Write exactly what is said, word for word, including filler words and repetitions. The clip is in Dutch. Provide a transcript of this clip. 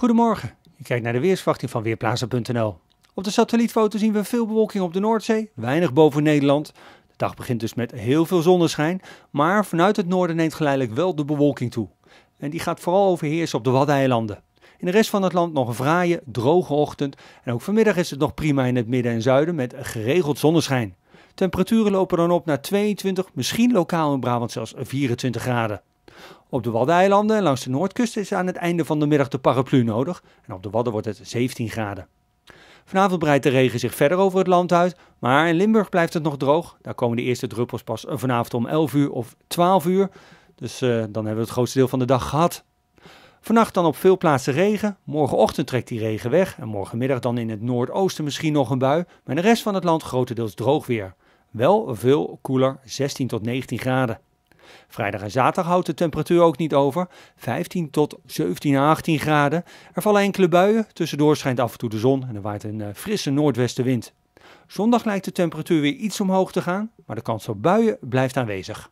Goedemorgen, je kijkt naar de weersverwachting van Weerplaza punt n l. Op de satellietfoto zien we veel bewolking op de Noordzee, weinig boven Nederland. De dag begint dus met heel veel zonneschijn, maar vanuit het noorden neemt geleidelijk wel de bewolking toe. En die gaat vooral overheersen op de Waddeneilanden. In de rest van het land nog een fraaie, droge ochtend. En ook vanmiddag is het nog prima in het midden en zuiden met geregeld zonneschijn. Temperaturen lopen dan op naar tweeëntwintig, misschien lokaal in Brabant zelfs vierentwintig graden. Op de Waddeneilanden en langs de noordkust is aan het einde van de middag de paraplu nodig. En op de Wadden wordt het zeventien graden. Vanavond breidt de regen zich verder over het land uit. Maar in Limburg blijft het nog droog. Daar komen de eerste druppels pas vanavond om elf uur of twaalf uur. Dus uh, dan hebben we het grootste deel van de dag gehad. Vannacht dan op veel plaatsen regen. Morgenochtend trekt die regen weg. En morgenmiddag dan in het noordoosten misschien nog een bui. Maar in de rest van het land grotendeels droog weer. Wel veel koeler, zestien tot negentien graden. Vrijdag en zaterdag houdt de temperatuur ook niet over, vijftien tot zeventien à achttien graden. Er vallen enkele buien, tussendoor schijnt af en toe de zon en er waait een frisse noordwestenwind. Zondag lijkt de temperatuur weer iets omhoog te gaan, maar de kans op buien blijft aanwezig.